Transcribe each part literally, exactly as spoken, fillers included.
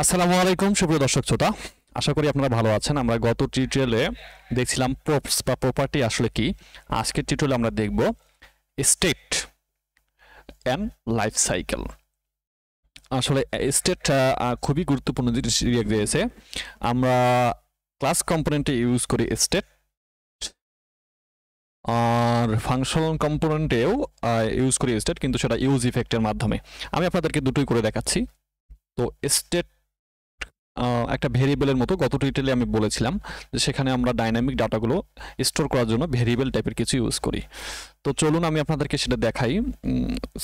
আসসালামু আলাইকুম সুপ্রিয় দর্শক শ্রোতা, আশা করি আপনারা ভালো আছেন। আমরা গত টিউটোরিয়ালে দেখছিলাম প্রপস বা প্রপার্টি আসলে কি। আজকের টিউটোরিয়ালে আমরা দেখব স্টেট অ্যান্ড লাইফ সাইকেল। আসলে স্টেট খুবই গুরুত্বপূর্ণ জিনিস রিয়াক্ট দিয়েছে। আমরা ক্লাস কম্পোনেন্টে ইউজ করি স্টেট, আর ফাংশন কম্পোনেন্টেও ইউজ করি স্টেট, কিন্তু সেটা ইউজ ইফেক্টের মাধ্যমে। আমি আপনাদেরকে দুটোই করে দেখাচ্ছি। তো স্টেট একটা ভেরিয়েবলের মতো গত টিউটোরিয়ালে আমি বলেছিলাম যে সেখানে আমরা ডাইনামিক ডাটাগুলো স্টোর করার জন্য ভেরিয়েবল টাইপের কিছু ইউজ করি। তো চলুন আমি আপনাদেরকে সেটা দেখাই।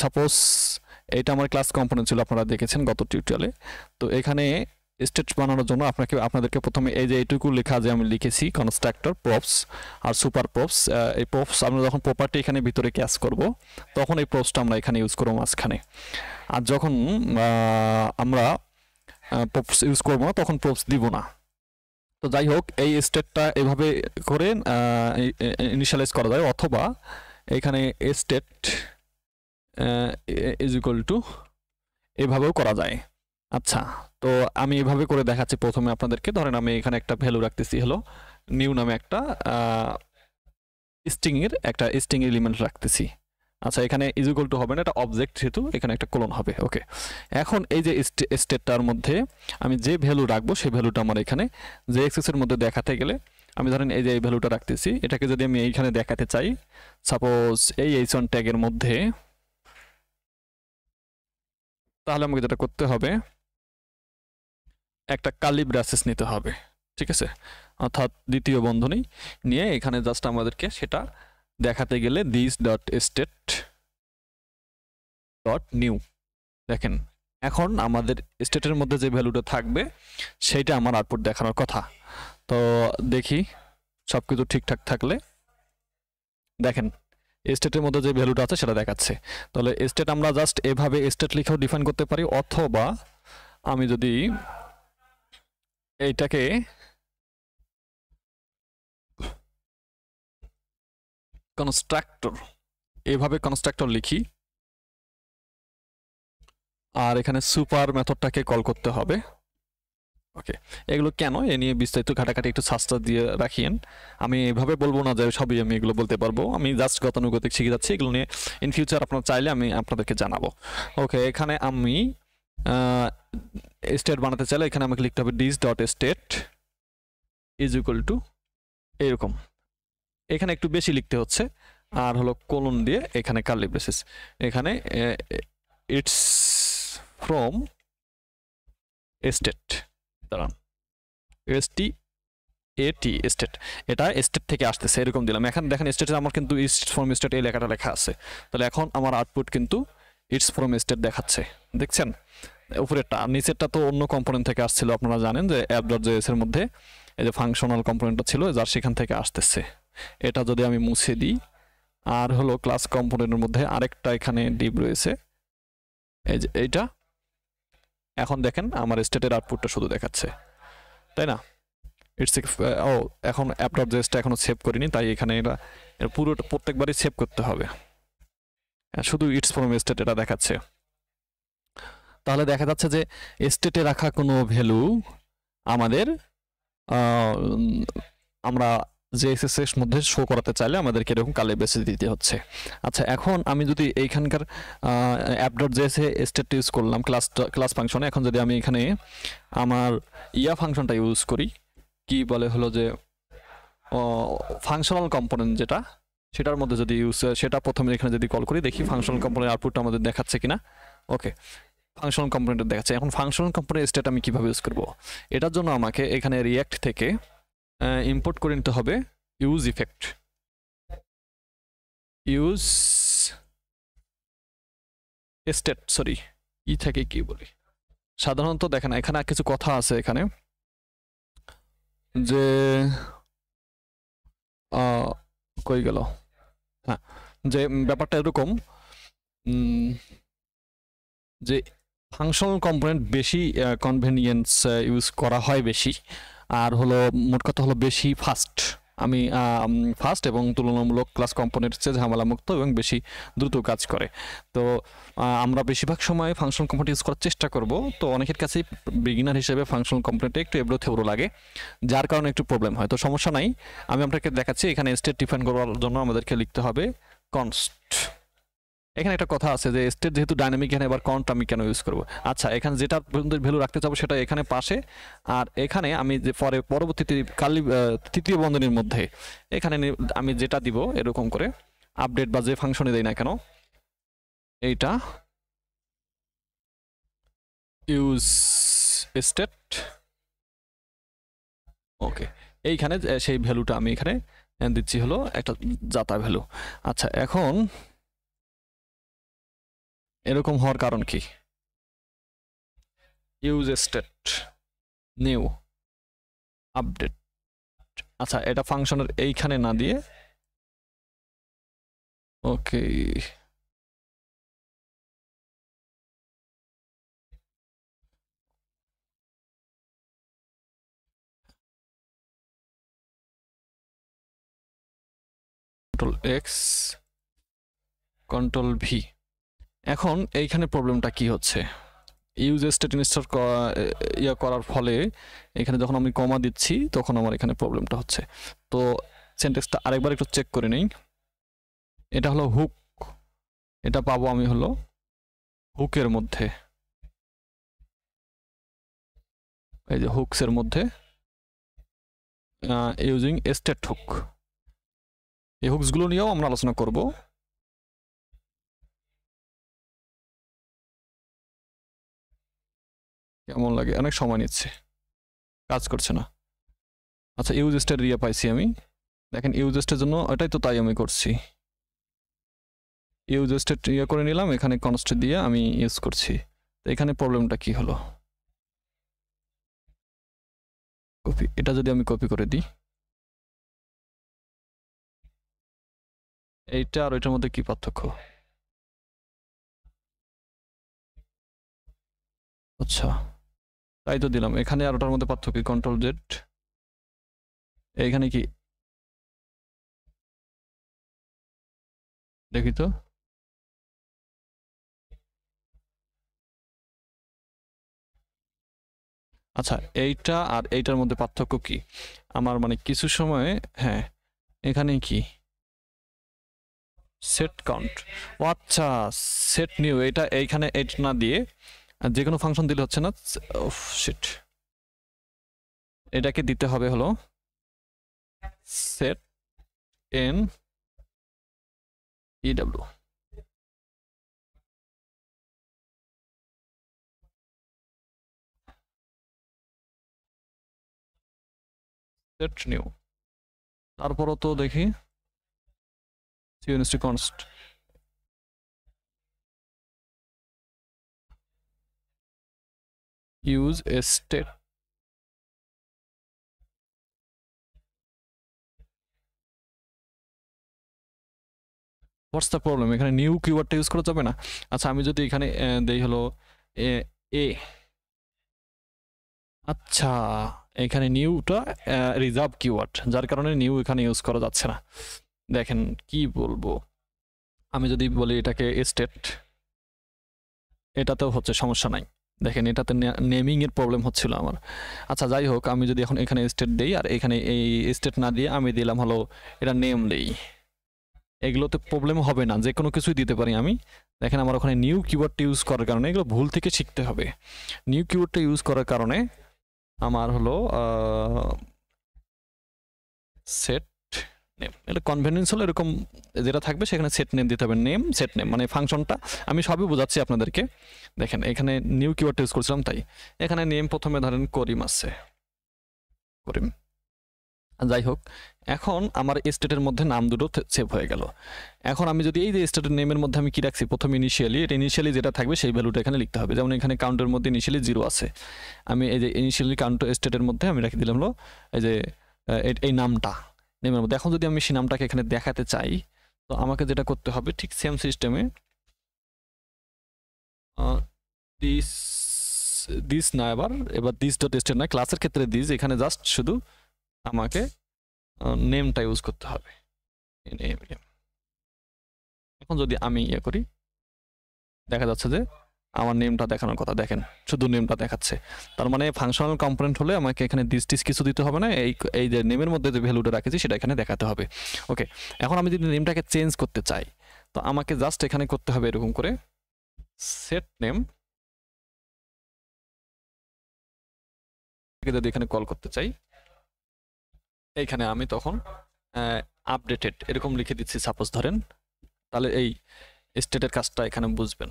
সাপোজ এটা আমার ক্লাস কম্পোনেন্ট ছিল, আপনারা দেখেছেন গত টিউটোরিয়ালে। তো এখানে স্টেট বানানোর জন্য আপনাকে আপনাদেরকে প্রথমে এই যে এইটুকু লেখা যে আমি লিখেছি কনস্ট্রাক্টর প্রপস আর সুপার প্রপস, এই প্রপস আমরা যখন প্রপার্টি এখানে ভিতরে ক্যাশ করব তখন এই প্রপসটা আমরা এখানে ইউজ করবো মাঝখানে। আর যখন আমরা প্রপস ইউজ করবো না তখন প্রপস দিব না। তো যাই হোক, এই স্টেটটা এভাবে করে ইনিশিয়ালাইজ করা যায়, অথবা এখানে স্টেট ইজ ইকুয়াল টু এভাবেও করা যায়। আচ্ছা, তো আমি এভাবে করে দেখাচ্ছি প্রথমে আপনাদেরকে। ধরেন আমি এখানে একটা ভ্যালু রাখতেছি, হলো নিউ নামে একটা স্ট্রিংয়ের একটা স্ট্রিং এলিমেন্ট রাখতেছি। আচ্ছা, এখানে ইজ ইকুয়াল টু হবে না, এটা অবজেক্ট সেহেতু এখানে একটা কোলন হবে। ওকে, এখন এই যে স্টেটটার মধ্যে আমি যে ভ্যালু রাখবো সেই ভ্যালুটা আমার এখানে যে এক্সেসের মধ্যে দেখাতে গেলে আমি ধরেন এই যে এই ভ্যালুটা রাখতেছি, এটাকে যদি আমি এইখানে দেখাতে চাই, সাপোজ এই এইচ ওয়ান ট্যাগের মধ্যে, তাহলে আমাকে যেটা করতে হবে একটা কার্লি ব্রেসেস নিতে হবে, ঠিক আছে, অর্থাৎ দ্বিতীয় বন্ধনী নিয়ে এখানে জাস্ট আমাদেরকে সেটা দেখাতে গেলে this dot state dot new. দেখেন এখন আমাদের স্টেটের মধ্যে যে ভ্যালুটা থাকবে সেইটা আমার আউটপুট দেখানোর কথা। তো দেখি সব কিছু ঠিকঠাক থাকলে। দেখেন স্টেটের মধ্যে যে ভ্যালুটা আছে সেটা দেখাচ্ছে। তাহলে স্টেট আমরা জাস্ট এভাবে স্টেট লিখেও ডিফাইন করতে পারি, অথবা আমি যদি এইটাকে কনস্ট্রাক্টর এভাবে কনস্ট্রাক্টর লিখি, আর এখানে সুপার মেথডটাকে কল করতে হবে। ওকে, এগুলো কেন এ নিয়ে বিস্তারিত ঘাটাঘাটি একটু শাস্তা দিয়ে রাখিয়েন। আমি এভাবে বলবো না যে সবই আমি এগুলো বলতে পারবো, আমি জাস্ট গতানুগতিক শিখে যাচ্ছি। এগুলো নিয়ে ইন ফিউচার আপনারা চাইলে আমি আপনাদেরকে জানাবো। ওকে, এখানে আমি স্টেট বানাতে চাইলে এখানে আমাকে লিখতে হবে this dot state is equal to এরকম, এখানে একটু বেশি লিখতে হচ্ছে, আর হলো কোলন দিয়ে এখানে কার্লি ব্রেসেস, এখানে ইটস ফ্রম স্টেট, দাঁড়ান এসটি এটি স্টেট, এটা স্টেট থেকে আসতেছে এরকম দিলাম। এখন দেখেন স্টেটে আমার কিন্তু ইস্ট ফ্রম স্টেট এই লেখাটা লেখা আছে। তাহলে এখন আমার আউটপুট কিন্তু ইটস ফ্রম স্টেট দেখাচ্ছে, দেখছেন উপরেরটা। আর নিচেরটা তো অন্য কম্পোনেন্ট থেকে আসছিল, আপনারা জানেন যে অ্যাপ ডট জেএস এর মধ্যে এই যে ফাংশনাল কম্পোনেন্টটা ছিল যার সেখান থেকে আসতেছে। এটা যদি আমি মুছে দিই, আর হলো ক্লাস কম্পোনেন্টের মধ্যে আরেকটা এখানে ডিপ রয়েছে, এই যে এইটা। এখন দেখেন আমার স্টেটের আউটপুটটা শুধু দেখাচ্ছে, তাই না? ইটস ও এখন অ্যাপ ডট জেএসটা এখনও সেভ করিনি, তাই এখানে এটা পুরো প্রত্যেকবারই সেভ করতে হবে। শুধু ইটস ফ্রম স্টেট এটা দেখাচ্ছে। তাহলে দেখা যাচ্ছে যে স্টেটে রাখা কোনো ভ্যালু আমাদের আমরা যে এক্সেসের মধ্যে শো করাতে চাইলে আমাদেরকে এরকম কালে বেসে দিতে হচ্ছে। আচ্ছা, এখন আমি যদি এইখানকার অ্যাপ ডট জেএসে স্টেট ইউজ করলাম ক্লাস ক্লাস ফাংশনে, এখন যদি আমি এখানে আমার ইয়া ফাংশনটা ইউজ করি, কি বলে হলো যে ফাংশনাল কম্পোনেন্ট যেটা, সেটার মধ্যে যদি ইউজ সেটা প্রথমে এখানে যদি কল করি, দেখি ফাংশনাল কম্পোনেন্ট আউটপুটটা আমাদের দেখাচ্ছে কিনা। ওকে, ফাংশনাল কম্পোনেন্টটা দেখাচ্ছে। এখন ফাংশনাল কম্পোনেন্ট স্টেট আমি কীভাবে ইউজ করব, এটার জন্য আমাকে এখানে রিয়াক্ট থেকে ইম্পোর্ট করে নিতে হবে use effect, use state, sorry ই থেকে কি বলি। সাধারণত দেখেন এখানে কিছু কথা আছে এখানে যে কই গেল, হ্যাঁ, যে ব্যাপারটা এরকম যে ফাংশনাল কম্পোনেন্ট বেশি কনভেনিয়েন্স ইউজ করা হয় বেশি, আর হলো মোট কথা হলো বেশি ফাস্ট। আমি ফাস্ট এবং তুলনামূলক ক্লাস কম্পোনেন্টের চেয়ে ঝামেলামুক্ত এবং বেশি দ্রুত কাজ করে। তো আমরা বেশিরভাগ সময় ফাংশনাল কম্পোনেন্ট ইউজ করার চেষ্টা করব। তো অনেকের কাছেই বিগিনার হিসেবে ফাংশনাল কম্পোনেন্টে একটু এবড়ো থেবড়ো লাগে, যার কারণে একটু প্রবলেম হয়। তো সমস্যা নাই, আমি আপনাকে দেখাচ্ছি। এখানে স্টেট ডিফাইন করার জন্য আমাদেরকে লিখতে হবে কনস্ট। এখানে একটা কথা আছে যে স্টেট যেহেতু ডাইনামিক, এখানে এবার কন্ট আমি কেন ইউজ করব? আচ্ছা, এখানে যেটা ভ্যালু রাখতে চাবো সেটা এখানে পাশে, আর এখানে আমি যে পরে পরবর্তীতে কালি তৃতীয় বন্ধনীর মধ্যে এখানে আমি যেটা দিব এরকম করে আপডেট বা যে ফাংশনে দেই না কেন, এইটা ইউজ স্টেট। ওকে, এইখানে সেই ভ্যালুটা আমি এখানে দিচ্ছি, হলো একটা জাতা ভ্যালু। আচ্ছা, এখন এরকম হওয়ার কারণ কি? Use state new update. আচ্ছা, এটা ফাংশনের এইখানে না দিয়ে, okay, control X control V. এখন এইখানে প্রবলেমটা কি হচ্ছে? ইউজ স্টেট ইনস্টল ইয়া করার ফলে এখানে যখন আমি কমা দিচ্ছি তখন আমার এখানে প্রবলেমটা হচ্ছে। তো সেন্টেক্সটা আরেকবার একটু চেক করে নিই। এটা হলো হুক, এটা পাবো আমি হলো হুকের মধ্যে, এই যে হুকসের মধ্যে ইউজিং স্টেট হুক। এই হুকসগুলো নিয়েও আমরা আলোচনা করব। কেমন লাগে? অনেক সময় নিচ্ছে, কাজ করছে না। আচ্ছা, ইউজ স্টেট রিয়া পাইছি আমি। দেখেন, ইউজ স্টেটের জন্য এটাই তো, তাই আমি করছি। ইউজ স্টেট রিয়া করে নিলাম, এখানে কনস্ট দিয়ে আমি ইউজ করছি। তো এখানে প্রবলেমটা কি হলো? কপি, এটা যদি আমি কপি করে দিই, এইটা আর ওইটার মধ্যে কি পার্থক্য? আচ্ছা, তাই তো দিলাম। এখানে আর ওটার মধ্যে পার্থক্য কন্ট্রোল জেড। এইখানে কি দেখি তো, আচ্ছা, এইটা আর এইটার মধ্যে পার্থক্য কি আমার? মানে কিছু সময়, হ্যাঁ, এখানে কি সেট কাউন্ট। ও আচ্ছা, সেট নিউ, এটা এইখানে এইট না দিয়ে আর যে কোনো ফাংশন দিলে হচ্ছে না। সেট এটাকে দিতে হবে হলো set N E W. Set new, তারপরও তো দেখি ইউনিস্টি const. Use a state what's the problem? এখানে new keyword ইউজ করা যাবে না। আচ্ছা, আমি যদি এখানে দেই হলো এ, আচ্ছা, এখানে নিউটা রিজার্ভ কিওয়ার্ড, যার কারণে নিউ এখানে ইউজ করা যাচ্ছে না। দেখেন কি বলবো, আমি যদি বলি এটাকে স্টেট, এটাতেও হচ্ছে, সমস্যা নাই। দেখেন, এটাতে নেমিং এর প্রবলেম হচ্ছিল আমার। আচ্ছা, যাই হোক, আমি যদি এখন এখানে স্টেট দেই আর এখানে এই স্টেট না দিয়ে আমি দিলাম হলো এটা নেম দেই, এগুলোতে প্রবলেম হবে না, যে কোনো কিছুই দিতে পারি আমি। দেখেন, আমার ওখানে নিউ কিওয়ার্ডটা ইউজ করার কারণে, এগুলো ভুল থেকে শিখতে হবে। নিউ কিওয়ার্ডটা ইউজ করার কারণে আমার হলো সেট নেম। এটা কনভেনিয়েন্স হলো এরকম, যেটা থাকবে সেখানে সেট নেম দিতে হবে। নেম, সেট নেম, মানে ফাংশনটা আমি সবই বোঝাচ্ছি আপনাদেরকে। দেখেন, এখানে নিউ কিওয়ার্ড ইউজ করছিলাম, তাই এখানে নেম প্রথমে ধরেন করিম আছে, করিম। যাই হোক, এখন আমার স্টেটের মধ্যে নাম দুটো সেভ হয়ে গেল। এখন আমি যদি এই যে স্টেটের নেমের মধ্যে আমি কি রাখছি, প্রথমে ইনিশিয়ালি, এটা ইনিশিয়ালি যেটা থাকবে সেই ভ্যালুটা এখানে লিখতে হবে। যেমন এখানে কাউন্টের মধ্যে ইনিশিয়ালি জিরো আছে, আমি এই যে ইনিশিয়ালি কাউন্ট স্টেটের মধ্যে আমি রাখি দিলাম হলো এই যে এই নামটা নেমের মধ্যে। এখন যদি আমি সেই নামটাকে এখানে দেখাতে চাই, তো আমাকে যেটা করতে হবে, ঠিক সেম সিস্টেমে দিস দিস না, এবার এবার দিস ডট স্টেট না, ক্লাসের ক্ষেত্রে দিস, এখানে জাস্ট শুধু আমাকে নেমটা ইউজ করতে হবে নেম নেম এখন যদি আমি ইয়া করি দেখা যাচ্ছে যে আমার নেমটা দেখানোর কথা দেখেন শুধু নেমটা দেখাচ্ছে তার মানে ফাংশনাল কম্পোনেন্ট হলে আমাকে এখানে দিস টিস কিছু দিতে হবে না এই এই যে নেমের মধ্যে যে ভ্যালুটা রাখেছি সেটা এখানে দেখাতে হবে ওকে এখন আমি যদি নেমটাকে চেঞ্জ করতে চাই তো আমাকে জাস্ট এখানে করতে হবে এরকম করে সেট নেম যদি এখানে কল করতে চাই এইখানে আমি তখন আপডেটেড এরকম লিখে দিচ্ছি সাপোজ ধরেন তাহলে এই স্টেটের কাজটা এখানে বুঝবেন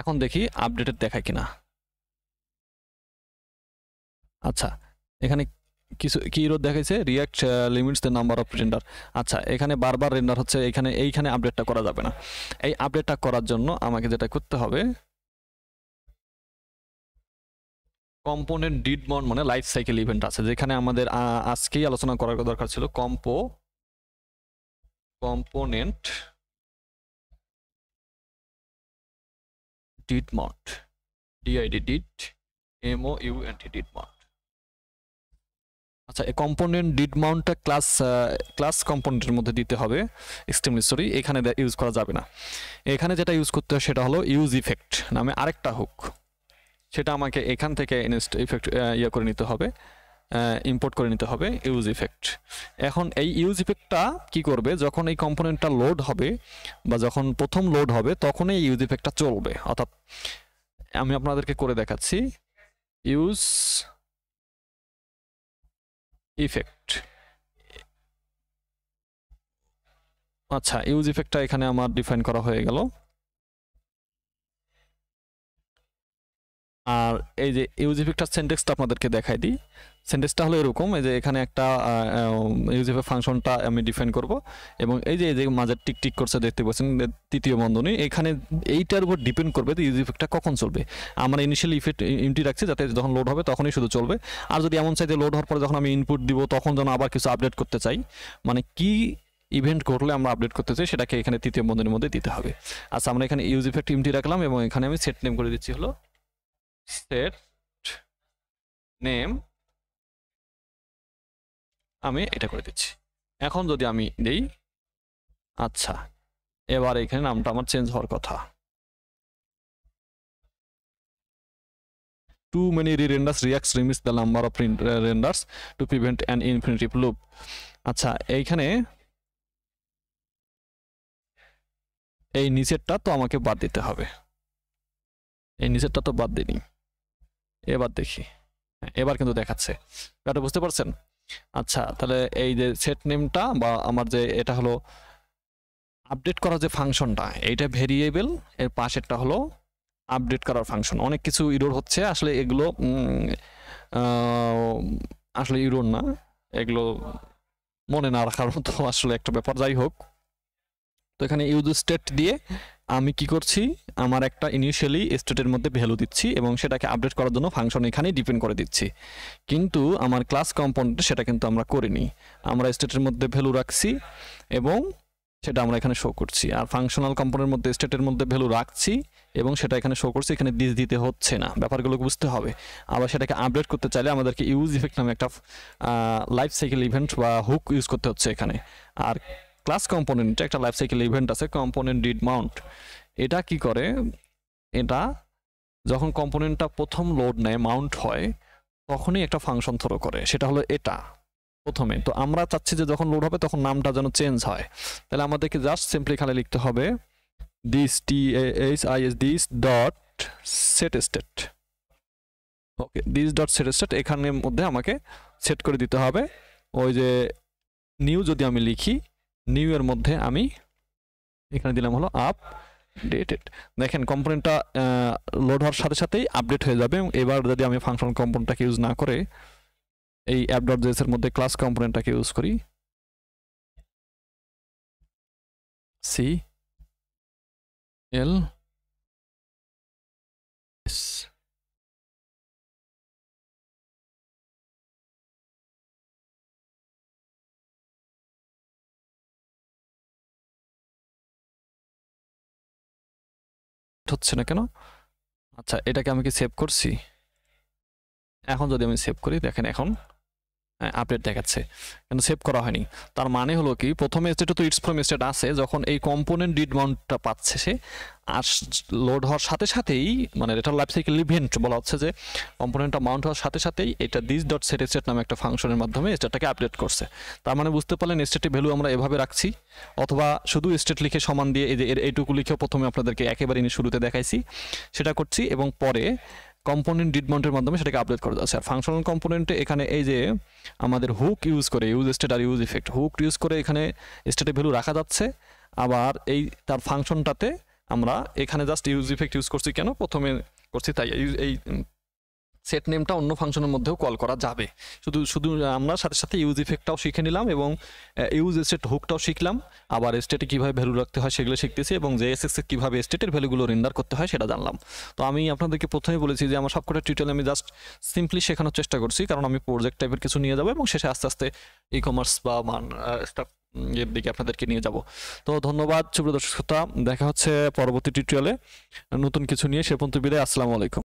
এখন দেখি আপডেটেড দেখায় কিনা আচ্ছা এখানে কিছু কি এরর দেখাইছে React limits the number of render আচ্ছা এখানে বারবার রেন্ডার হচ্ছে এখানে এইখানে আপডেটটা করা যাবে না এই আপডেটটা করার জন্য আমাকে যেটা করতে হবে কম্পোনেন্ট ডিড মন মানে লাইফ সাইকেল ইভেন্ট আছে যেখানে আমাদের আজকেই আলোচনা করার দরকার ছিল compo component did mount did did mou and did mount আচ্ছা এই কম্পোনেন্ট did mountটা ক্লাস ক্লাস কম্পোনেন্টের মধ্যে দিতে হবে এক্সট্রিমলি সরি এখানে ইউজ করা যাবে না এখানে যেটা ইউজ করতে হয় সেটা হলো ইউজ ইফেক্ট নামে আরেকটা হুক সেটা আমাকে এখান থেকে ইনস্ট ইফেক্ট ইয়া করে নিতে হবে ইম্পোর্ট করে নিতে হবে ইউজ ইফেক্ট এখন এই ইউজ ইফেক্টটা কি করবে যখন এই কম্পোনেন্টটা লোড হবে বা যখন প্রথম লোড হবে তখন এই ইউজ ইফেক্টটা চলবে অর্থাৎ আমি আপনাদেরকে করে দেখাচ্ছি ইউজ ইফেক্ট আচ্ছা ইউজ ইফেক্টটা এখানে আমার ডিফাইন করা হয়ে গেল আর এই যে ইউজ ইফেক্টটা সিনট্যাক্সটা আপনাদেরকে দেখাই দিই সিনট্যাক্সটা হলো এরকম এই যে এখানে একটা ইউজ ইফেক্ট ফাংশনটা আমি ডিফাইন করব এবং এই যে এই যে মাঝে টিক টিক করছে দেখতে পাচ্ছেন তৃতীয় বন্ধনী এখানে এইটার উপর ডিপেন্ড করবে যে ইউজ ইফেক্টটা কখন চলবে আমরা ইনিশিয়ালি ইফেক্ট এমটি রাখছি যাতে যখন লোড হবে তখনই শুধু চলবে আর যদি এমন চাই যে লোড হওয়ার পরে যখন আমি ইনপুট দিব তখন যেন আবার কিছু আপডেট করতে চাই মানে কি ইভেন্ট করলে আমরা আপডেট করতে চাই সেটাকে এখানে তৃতীয় বন্ধনীর মধ্যে দিতে হবে আচ্ছা আমরা এখানে ইউজ ইফেক্ট এমটি রাখলাম এবং এখানে আমি সেট নেম করে দিচ্ছি হলো set name আমি এটা করে দিচ্ছি এখন যদি আমি দেই আচ্ছা এবারে এখানে নামটা আমার চেঞ্জ হওয়ার কথা too many re-renders reacts limits the number of renders to prevent an infinite loop আচ্ছা এইখানে এই নিচেরটা তো আমাকে বাদ দিতে হবে এই নিচেরটা তো বাদ দিইনি এবার দেখি এবার কিন্তু দেখাচ্ছে এটা বুঝতে পারছেন আচ্ছা তাহলে এই যে সেট নেমটা বা আমার যে এটা হলো আপডেট করার যে ফাংশনটা এইটা ভেরিয়েবল এর পাশেরটা হলো আপডেট করার ফাংশন অনেক কিছু এরর হচ্ছে আসলে এগুলো আসলে এরর না এগুলো মনে না রাখার মতো আসলে একটা ব্যাপার যাই হোক তো এখানে ইউজ স্টেট দিয়ে আমি কি করছি আমার একটা ইনিশিয়ালি স্টেটের মধ্যে ভ্যালু দিচ্ছি এবং সেটাকে আপডেট করার জন্য ফাংশন এখানে ডিপেন্ড করে দিচ্ছি কিন্তু আমার ক্লাস কম্পোনেন্টে সেটা কিন্তু আমরা করিনি আমরা স্টেটের মধ্যে ভ্যালু রাখছি এবং সেটা আমরা এখানে শো করছি আর ফাংশনাল কম্পোনেন্টের মধ্যে স্টেটের মধ্যে ভ্যালু রাখছি এবং সেটা এখানে শো করছি এখানে দিস দিতে হচ্ছে না ব্যাপারগুলো বুঝতে হবে আবার সেটাকে আপডেট করতে চাইলে আমাদেরকে ইউজ ইফেক্ট নামে একটা লাইফ সাইকেল ইভেন্ট বা হুক ইউজ করতে হচ্ছে এখানে আর ক্লাস কম্পোনেন্টে একটা লাইফ সাইকেল ইভেন্ট আছে কম্পোনেন্ট ডিড মাউন্ট এটা কি করে এটা যখন কম্পোনেন্টটা প্রথম লোড নেয় মাউন্ট হয় তখনই একটা ফাংশন থ্রো করে সেটা হলো এটা প্রথমে তো আমরা চাচ্ছি যে যখন লোড হবে তখন নামটা যেন চেঞ্জ হয় তাহলে আমাদেরকে জাস্ট সিম্পলি খালি লিখতে হবে this T H I S this dot set state okay this dot set state এখানের মধ্যে আমাকে সেট করে দিতে হবে ওই যে নিউ যদি আমি লিখি নিউ এর মধ্যে আমি এখানে দিলাম হলো আপডেটেড দেখেন কম্পোনেন্টটা লোড হওয়ার সাথে সাথেই আপডেট হয়ে যাবে এবার যদি আমি ফাংশন কম্পোনেন্টটাকে ইউজ না করে এই অ্যাপ ডট জেএস এর মধ্যে ক্লাস কম্পোনেন্টটাকে ইউজ করি সি এল এস হচ্ছে না কেন আচ্ছা এটাকে আমি কি সেভ করছি এখন যদি আমি সেভ করি দেখেন এখন আপডেট দেখাচ্ছে কিন্তু সেভ করা হয়নি তার মানে হলো কি প্রথমে স্টেটে তো ইটস ফ্রম স্টেট আছে যখন এই কম্পোনেন্ট ডিড মাউন্টটা পাচ্ছে সে আর লোড হওয়ার সাথে সাথেই মানে এটা লাইফ সাইকেল ইভেন্ট বলা হচ্ছে যে কম্পোনেন্টটা মাউন্ট হওয়ার সাথে সাথেই এটা দিস ডট সেট স্টেট নামে একটা ফাংশনের মাধ্যমে স্টেটটাকে আপডেট করছে তার মানে বুঝতে পারলেন স্টেটে ভ্যালু আমরা এভাবে রাখছি অথবা শুধু স্টেট লিখে সমান দিয়ে এই যে এইটুকু লিখে প্রথমে আপনাদেরকে একেবারে শুরুতে দেখাইছি সেটা করছি এবং পরে component did mount মাধ্যমে সেটাকে আপডেট করা যাচ্ছে আর ফাংশনাল কম্পোনেন্টে এখানে এই যে আমাদের হুক ইউজ করে ইউজ স্টেট আর ইউজ ইফেক্ট হুক ইউজ করে এখানে স্টেটে ভ্যালু রাখা যাচ্ছে আবার এই তার ফাংশনটাতে আমরা এখানে জাস্ট ইউজ ইফেক্ট ইউজ করছি কেন প্রথমে করছি তাই এই সেট নেমটা অন্য ফাংশনের মধ্যেও কল করা যাবে শুধু শুধু আমরা সাথে সাথে ইউজ ইফেক্টটাও শিখে নিলাম এবং ইউজ স্টেট হুকটাও শিখলাম আবার স্টেটে কিভাবে ভ্যালু রাখতে হয় সেগুলো শিখতেছি এবং জেএসএক্স এ কিভাবে স্টেটের ভ্যালুগুলো রেন্ডার করতে হয় সেটা জানলাম তো আমি আপনাদেরকে প্রথমে বলেছি যে আমার সবকটা টিউটোরিয়াল আমি জাস্ট সিম্পলি শেখানোর চেষ্টা করছি কারণ আমি প্রজেক্ট টাইপের কিছু নিয়ে যাব এবং শেষে আস্তে আস্তে ই কমার্স বা মান স্টাফ এর দিকে আপনাদেরকে নিয়ে যাব তো ধন্যবাদ সুপ্রিয় দর্শক শ্রোতা দেখা হচ্ছে পরবর্তী টিউটোরিয়ালে নতুন কিছু নিয়ে সে পর্যন্ত বিদায় আসসালামু আলাইকুম